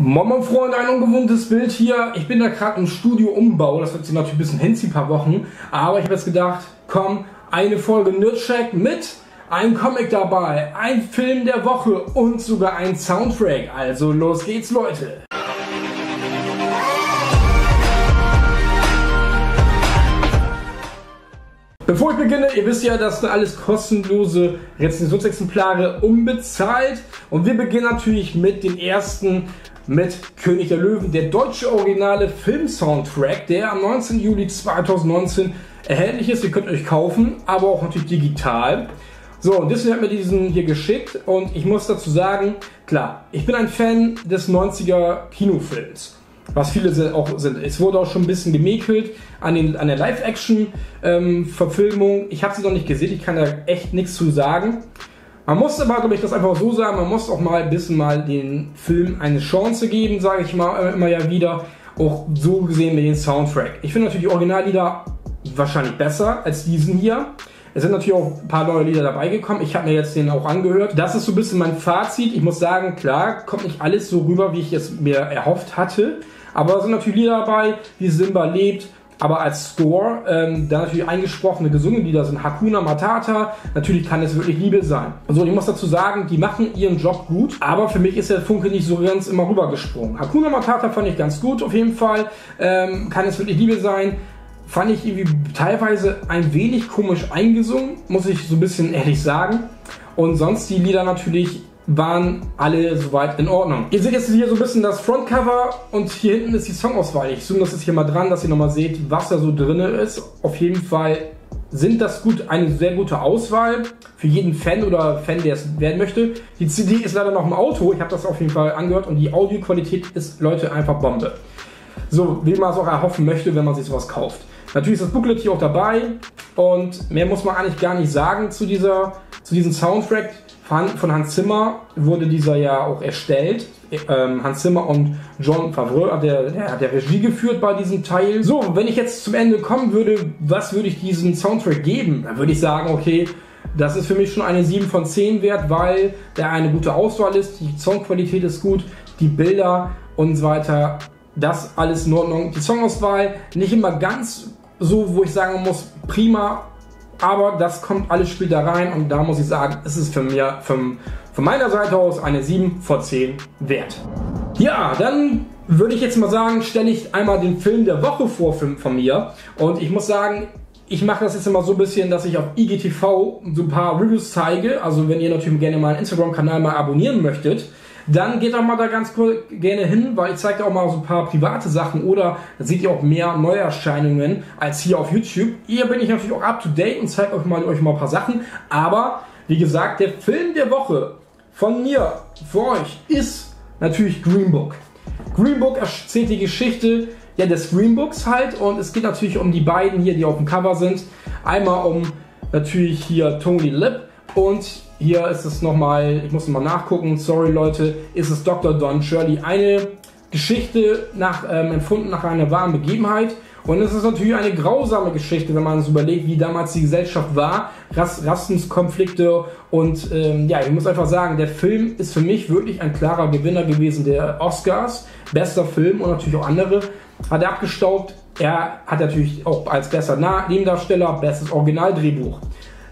Moin Freunde, ein ungewohntes Bild hier. Ich bin da gerade im Studio-Umbau, das wird so natürlich ein bisschen hin, ein paar Wochen. Aber ich habe jetzt gedacht, komm, eine Folge Nerdcheck mit einem Comic dabei, ein Film der Woche und sogar ein Soundtrack. Also los geht's, Leute. Bevor ich beginne, ihr wisst ja, das sind alles kostenlose Rezensionsexemplare, unbezahlt. Und wir beginnen natürlich mit dem ersten, mit König der Löwen, der deutsche originale Film-Soundtrack, der am 19. Juli 2019 erhältlich ist. Ihr könnt euch kaufen, aber auch natürlich digital. So, und deswegen hat mir diesen hier geschickt und ich muss dazu sagen, klar, ich bin ein Fan des 90er Kinofilms. Was viele auch sind. Es wurde auch schon ein bisschen gemäkelt an der Live-Action-Verfilmung. Ich habe sie noch nicht gesehen, ich kann da echt nichts zu sagen. Man muss aber, glaube ich, das einfach so sagen, man muss auch mal ein bisschen mal den Film eine Chance geben, sage ich mal immer ja wieder. Auch so gesehen mit dem Soundtrack. Ich finde natürlich die Originallieder wahrscheinlich besser als diesen hier. Es sind natürlich auch ein paar neue Lieder dabei gekommen. Ich habe mir jetzt den auch angehört. Das ist so ein bisschen mein Fazit. Ich muss sagen, klar, kommt nicht alles so rüber, wie ich es mir erhofft hatte. Aber da sind natürlich Lieder dabei, wie Simba lebt, aber als Score, da natürlich eingesprochene, gesungene Lieder sind Hakuna Matata, natürlich kann es wirklich Liebe sein. Also ich muss dazu sagen, die machen ihren Job gut, aber für mich ist der Funke nicht so ganz immer rübergesprungen. Hakuna Matata fand ich ganz gut auf jeden Fall, kann es wirklich Liebe sein, fand ich irgendwie teilweise ein wenig komisch eingesungen, muss ich so ein bisschen ehrlich sagen. Und sonst die Lieder natürlich waren alle soweit in Ordnung. Ihr seht jetzt hier so ein bisschen das Frontcover und hier hinten ist die Songauswahl. Ich zoome das jetzt hier mal dran, dass ihr nochmal seht, was da so drin ist. Auf jeden Fall sind das eine sehr gute Auswahl für jeden Fan oder Fan, der es werden möchte. Die CD ist leider noch im Auto, ich habe das auf jeden Fall angehört und die Audioqualität ist, Leute, einfach Bombe. So, wie man es auch erhoffen möchte, wenn man sich sowas kauft. Natürlich ist das Booklet hier auch dabei und mehr muss man eigentlich gar nicht sagen zu diesem Soundtrack. Von Hans Zimmer wurde dieser ja auch erstellt. Hans Zimmer und John Favreau hat der Regie geführt bei diesem Teil. So, wenn ich jetzt zum Ende kommen würde, was würde ich diesem Soundtrack geben? Dann würde ich sagen, okay, das ist für mich schon eine 7 von 10 wert, weil der eine gute Auswahl ist, die Songqualität ist gut, die Bilder und so weiter, das alles in Ordnung. Die Songauswahl nicht immer ganz so, wo ich sagen muss, prima, aber das kommt alles später da rein und da muss ich sagen, es ist von meiner Seite aus eine 7 von 10 wert. Ja, dann würde ich jetzt mal sagen, stelle ich einmal den Film der Woche vor von mir und ich muss sagen, ich mache das jetzt immer so ein bisschen, dass ich auf IGTV so ein paar Reviews zeige, also wenn ihr natürlich gerne meinen Instagram-Kanal mal abonnieren möchtet, dann geht doch mal da ganz gerne hin, weil ich zeige auch mal so ein paar private Sachen oder seht ihr auch mehr Neuerscheinungen als hier auf YouTube. Hier bin ich natürlich auch up to date und zeige euch mal ein paar Sachen. Aber wie gesagt, der Film der Woche von mir für euch ist natürlich Green Book. Green Book erzählt die Geschichte ja, des Green Books halt und es geht natürlich um die beiden hier, die auf dem Cover sind. Einmal um natürlich hier Tony Lip und hier ist es nochmal, ich muss nochmal nachgucken, sorry Leute, ist es Dr. Don Shirley. Eine Geschichte empfunden nach einer wahren Begebenheit. Und es ist natürlich eine grausame Geschichte, wenn man es überlegt, wie damals die Gesellschaft war. Rassenkonflikte und ja, ich muss einfach sagen, der Film ist für mich wirklich ein klarer Gewinner gewesen der Oscars. Bester Film und natürlich auch andere hat er abgestaubt. Er hat natürlich auch als bester Nebendarsteller bestes Originaldrehbuch.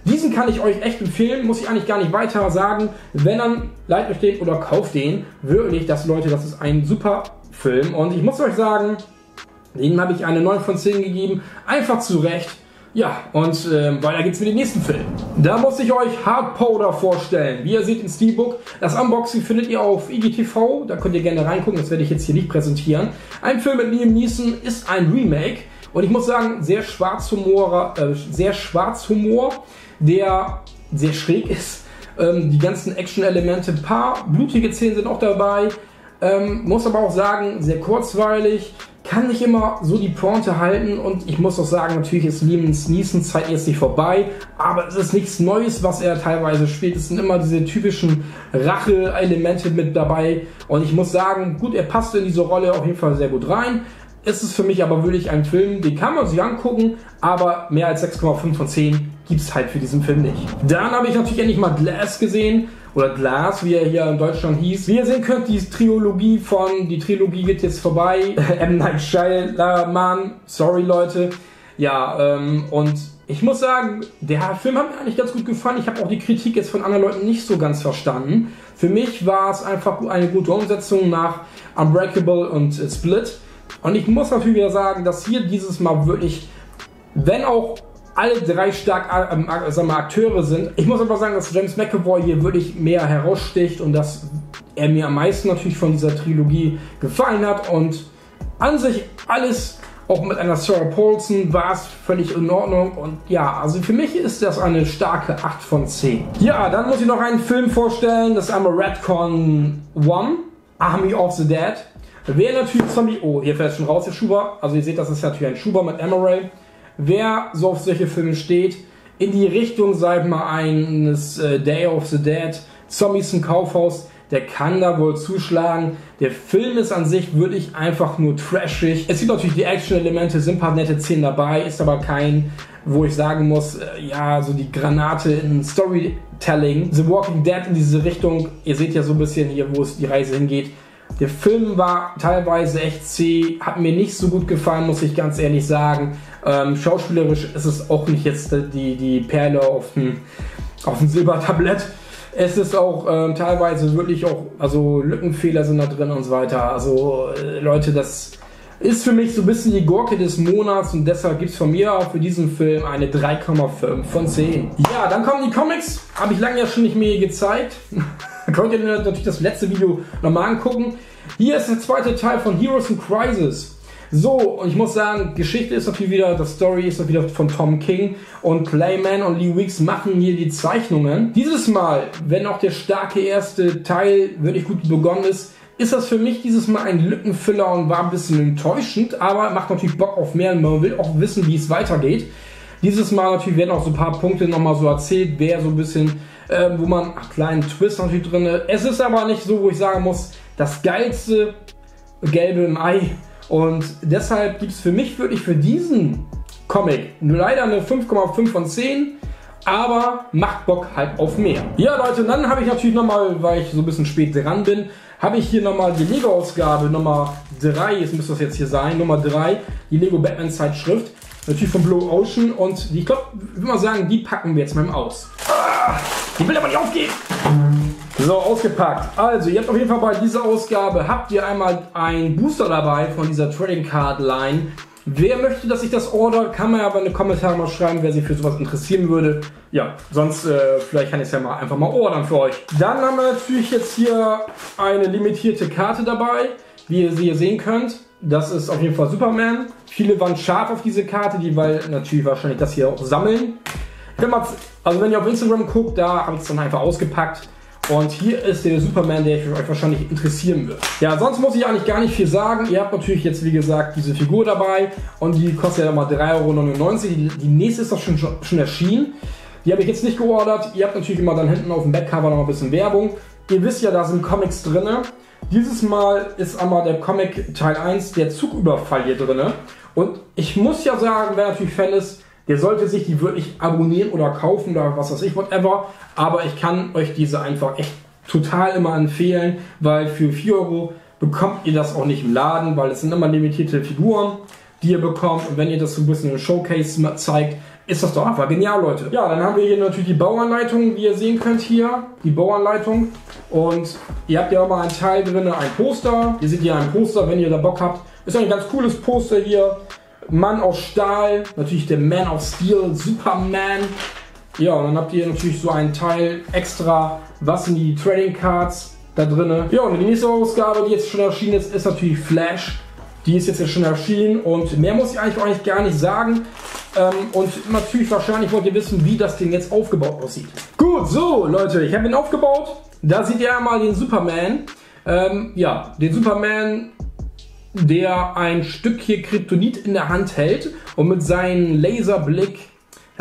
Diesen kann ich euch echt empfehlen, muss ich eigentlich gar nicht weiter sagen. Wenn dann, leitet euch den oder kauft den. Wirklich, das Leute, das ist ein super Film. Und ich muss euch sagen, denen habe ich eine 9 von 10 gegeben. Einfach zu Recht. Ja, und weiter geht's mit dem nächsten Film. Da muss ich euch Hard Powder vorstellen. Wie ihr seht im Steelbook, das Unboxing findet ihr auf IGTV. Da könnt ihr gerne reingucken, das werde ich jetzt hier nicht präsentieren. Ein Film mit Liam Neeson ist ein Remake. Und ich muss sagen, sehr Schwarzhumor, der sehr schräg ist. Die ganzen Action-Elemente, ein paar blutige Szenen sind auch dabei. Muss aber auch sagen, sehr kurzweilig, kann nicht immer so die Pointe halten. Und ich muss auch sagen, natürlich ist Liam Neesons Zeit jetzt nicht vorbei. Aber es ist nichts Neues, was er teilweise spielt. Es sind immer diese typischen Rache-Elemente mit dabei. Und ich muss sagen, gut, er passt in diese Rolle auf jeden Fall sehr gut rein. Es ist für mich aber wirklich ein Film, den kann man sich angucken, aber mehr als 6,5 von 10 gibt es halt für diesen Film nicht. Dann habe ich natürlich endlich mal Glass gesehen oder Glass, wie er hier in Deutschland hieß. Wie ihr sehen könnt, die Trilogie geht jetzt vorbei. M. Night Shyamalan, sorry Leute. Ja, und ich muss sagen, der Film hat mir eigentlich ganz gut gefallen. Ich habe auch die Kritik jetzt von anderen Leuten nicht so ganz verstanden. Für mich war es einfach eine gute Umsetzung nach Unbreakable und Split. Und ich muss natürlich wieder sagen, dass hier dieses Mal wirklich, wenn auch alle drei stark Akteure sind, ich muss aber sagen, dass James McAvoy hier wirklich mehr heraussticht und dass er mir am meisten natürlich von dieser Trilogie gefallen hat. Und an sich alles, auch mit einer Sarah Paulson, war es völlig in Ordnung. Und ja, also für mich ist das eine starke 8 von 10. Ja, dann muss ich noch einen Film vorstellen, das ist einmal Redcon 1, Army of the Dead. Wer natürlich Zombie... Oh, hier fällt schon raus, der Schuber. Also ihr seht, das ist natürlich ein Schuber mit Emerald. Wer so auf solche Filme steht, in die Richtung, sag ich mal, eines Day of the Dead, Zombies im Kaufhaus, der kann da wohl zuschlagen. Der Film ist an sich wirklich einfach nur trashig. Es gibt natürlich die Action-Elemente, sind ein paar nette Szenen dabei, ist aber kein, wo ich sagen muss, ja, so die Granate in Storytelling. The Walking Dead in diese Richtung, ihr seht ja so ein bisschen hier, wo es die Reise hingeht. Der Film war teilweise echt zäh, hat mir nicht so gut gefallen, muss ich ganz ehrlich sagen. Schauspielerisch ist es auch nicht jetzt die Perle auf dem Silbertablett. Es ist auch teilweise wirklich auch, also Lückenfehler sind da drin und so weiter. Also Leute, das ist für mich so ein bisschen die Gurke des Monats und deshalb gibt es von mir auch für diesen Film eine 3,5 von 10. Ja, dann kommen die Comics, habe ich lange ja schon nicht mehr gezeigt. Könnt ihr natürlich das letzte Video nochmal angucken. Hier ist der zweite Teil von Heroes in Crisis. So, und ich muss sagen, Geschichte ist natürlich wieder, das Story ist natürlich wieder von Tom King und Clay Mann und Lee Weeks machen hier die Zeichnungen. Dieses Mal, wenn auch der starke erste Teil wirklich gut begonnen ist, ist das für mich dieses Mal ein Lückenfüller und war ein bisschen enttäuschend, aber macht natürlich Bock auf mehr und man will auch wissen, wie es weitergeht. Dieses Mal natürlich werden auch so ein paar Punkte nochmal so erzählt, wer so ein bisschen... wo man einen kleinen Twist natürlich drin ist. Es ist aber nicht so, wo ich sagen muss, das geilste Gelbe im Ei. Und deshalb gibt es für mich wirklich für diesen Comic leider eine 5,5 von 10. Aber macht Bock halt auf mehr. Ja Leute, und dann habe ich natürlich nochmal, weil ich so ein bisschen spät dran bin, habe ich hier nochmal die Lego-Ausgabe Nummer 3, jetzt müsste das jetzt hier sein, Nummer 3, die LEGO Batman Zeitschrift. Natürlich von Blue Ocean und die, ich glaube, ich würde mal sagen, die packen wir jetzt mal aus. Ah, die will aber nicht aufgehen. So, ausgepackt. Also, ihr habt auf jeden Fall bei dieser Ausgabe, habt ihr einmal einen Booster dabei von dieser Trading Card Line. Wer möchte, dass ich das order, kann man ja aber in den Kommentaren mal schreiben, wer sich für sowas interessieren würde. Ja, sonst vielleicht kann ich es ja mal einfach mal ordern für euch. Dann haben wir natürlich jetzt hier eine limitierte Karte dabei, wie ihr sie hier sehen könnt. Das ist auf jeden Fall Superman. Viele waren scharf auf diese Karte, die weil natürlich wahrscheinlich das hier auch sammeln. Also wenn ihr auf Instagram guckt, da habe ich es dann einfach ausgepackt. Und hier ist der Superman, der euch wahrscheinlich interessieren wird. Ja, sonst muss ich eigentlich gar nicht viel sagen. Ihr habt natürlich jetzt, wie gesagt, diese Figur dabei. Und die kostet ja mal 3,99 Euro. Die nächste ist doch schon erschienen. Die habe ich jetzt nicht geordert. Ihr habt natürlich immer dann hinten auf dem Backcover noch ein bisschen Werbung. Ihr wisst ja, da sind Comics drin. Dieses Mal ist einmal der Comic Teil 1, der Zugüberfall hier drin. Und ich muss ja sagen, wer natürlich Fan ist, der sollte sich die wirklich abonnieren oder kaufen oder was weiß ich, whatever. Aber ich kann euch diese einfach echt total immer empfehlen, weil für 4 Euro bekommt ihr das auch nicht im Laden, weil es sind immer limitierte Figuren, die ihr bekommt. Und wenn ihr das so ein bisschen im Showcase zeigt, ist das doch einfach genial, Leute. Ja, dann haben wir hier natürlich die Bauanleitung, wie ihr sehen könnt hier, die Bauanleitung. Und ihr habt ja auch mal einen Teil drin, ein Poster. Ihr seht hier ein Poster, wenn ihr da Bock habt. Ist ein ganz cooles Poster hier. Mann aus Stahl, natürlich der Man of Steel, Superman. Ja, und dann habt ihr natürlich so einen Teil extra, was sind die Trading Cards da drin. Ja, und die nächste Ausgabe, die jetzt schon erschienen ist, ist natürlich Flash. Die ist jetzt schon erschienen und mehr muss ich eigentlich auch gar nicht sagen. Und natürlich wahrscheinlich wollt ihr wissen, wie das Ding jetzt aufgebaut aussieht. Gut, so Leute, ich habe ihn aufgebaut. Da seht ihr einmal den Superman. Ja, den Superman, der ein Stück hier Kryptonit in der Hand hält und mit seinem Laserblick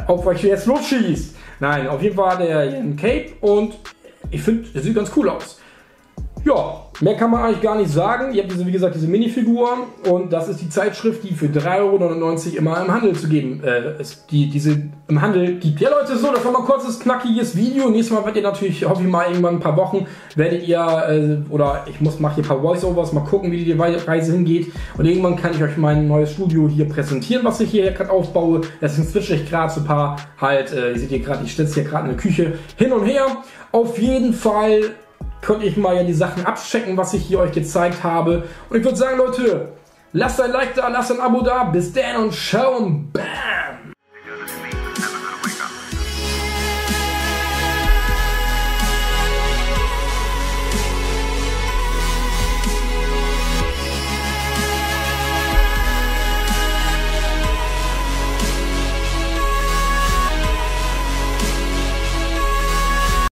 auf euch jetzt los schießt. Nein, auf jeden Fall hat er hier ein Cape und ich finde, der sieht ganz cool aus. Ja, mehr kann man eigentlich gar nicht sagen. Ihr habt diese, wie gesagt, diese Minifiguren und das ist die Zeitschrift, die für 3,99 € immer im Handel zu geben im Handel gibt. Ja Leute, so, das war mal ein kurzes, knackiges Video. Nächstes Mal werdet ihr natürlich, hoffe ich mal, irgendwann ein paar Wochen, werdet ihr, oder ich mache hier ein paar Voice-Overs, mal gucken, wie die Reise hingeht. Und irgendwann kann ich euch mein neues Studio hier präsentieren, was ich hier gerade aufbaue. Das sind zwischendurch gerade so ein paar, halt, ihr seht hier gerade, ich stütze hier gerade in der Küche hin und her. Auf jeden Fall könnt ihr mal ja die Sachen abchecken, was ich hier euch gezeigt habe. Und ich würde sagen, Leute, lasst ein Like da, lasst ein Abo da. Bis dann und ciao und bam.